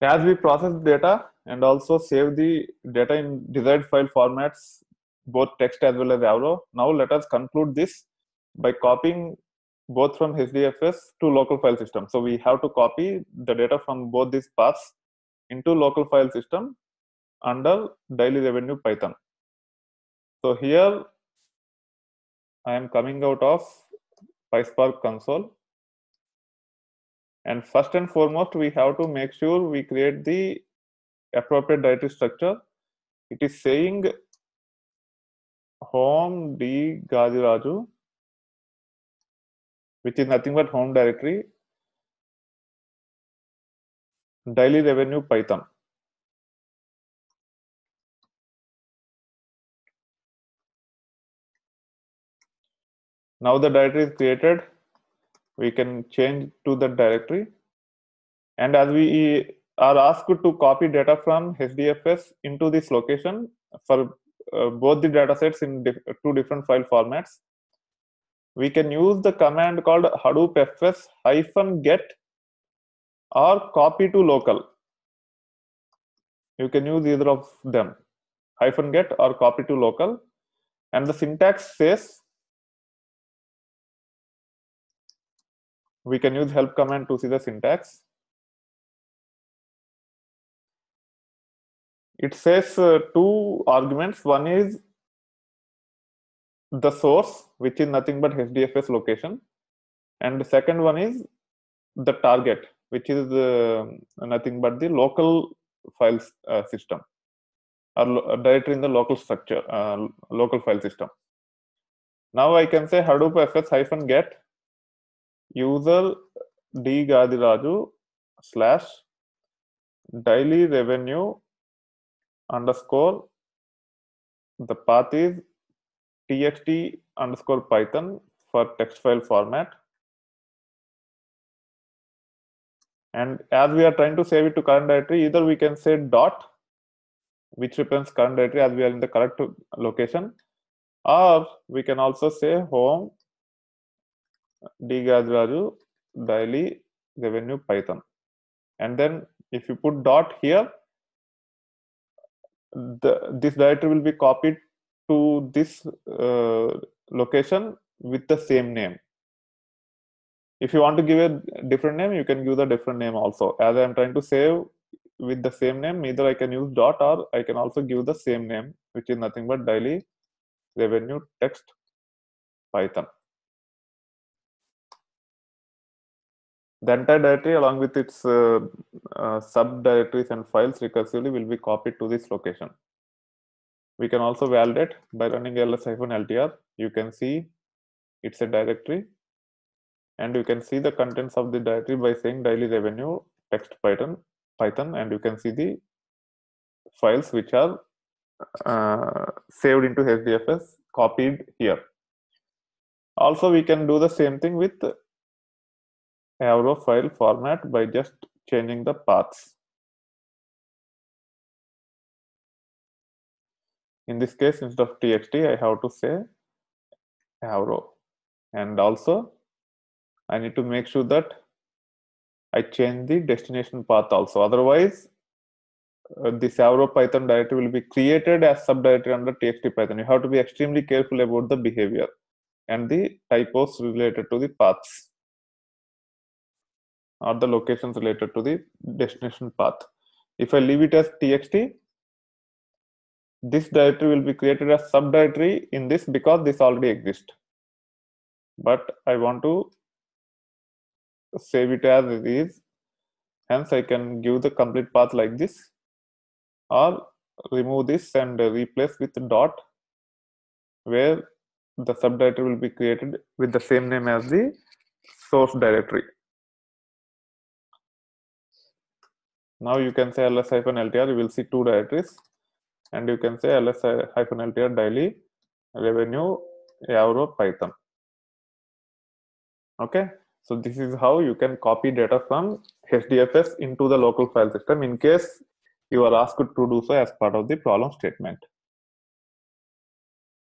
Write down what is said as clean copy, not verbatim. As we process the data and also save the data in desired file formats, both text as well as Avro, now let us conclude this by copying both from HDFS to local file system. So we have to copy the data from both these paths into local file system under daily revenue Python. So here I am coming out of PySpark console. And first and foremost, we have to make sure we create the appropriate dietary structure. It is saying home dgadiraju, which is nothing but home directory, daily revenue Python. Now the directory is created. We can change to the directory, and as we are asked to copy data from HDFS into this location for both the datasets in two different file formats, we can use the command called hadoop fs -get or copy to local. You can use either of them, -get or copy to local, and the syntax says we can use help command to see the syntax. It says two arguments. One is the source, which is nothing but HDFS location, and the second one is the target, which is nothing but the local files system or directory in the local structure, local file system. Now I can say hadoop fs -get user dgadiraju /daily-revenue_ the path is txt_python for text file format, and as we are trying to save it to current directory, either we can say dot, which represents current directory as we are in the correct location, or we can also say home dgadiraju daily revenue Python, and then if you put dot here, this directory will be copied to this location with the same name. If you want to give a different name, you can give a different name also. As I am trying to save with the same name, either I can use dot or I can also give the same name, which is nothing but daily revenue text Python. The entire directory along with its subdirectories and files recursively will be copied to this location. We can also validate by running ls -ltr. You can see it's a directory, and you can see the contents of the directory by saying daily revenue text Python, and you can see the files which are saved into HDFS copied here. Also, we can do the same thing with Avro file format by just changing the paths. In this case, instead of txt, I have to say Avro, and also I need to make sure that I change the destination path also. Otherwise, this Avro Python directory will be created as subdirectory under txt Python. You have to be extremely careful about the behavior and the typos related to the paths, or the locations related to the destination path. If I leave it as txt, this directory will be created as subdirectory in this because this already exists. But I want to save it as it is. Hence, I can give the complete path like this, or remove this and replace with dot, where the subdirectory will be created with the same name as the source directory. Now you can say ls -ltr, you will see two directories, and you can say ls -ltr daily revenue Avro Python. Okay, so this is how you can copy data from HDFS into the local file system in case you are asked to do so as part of the problem statement.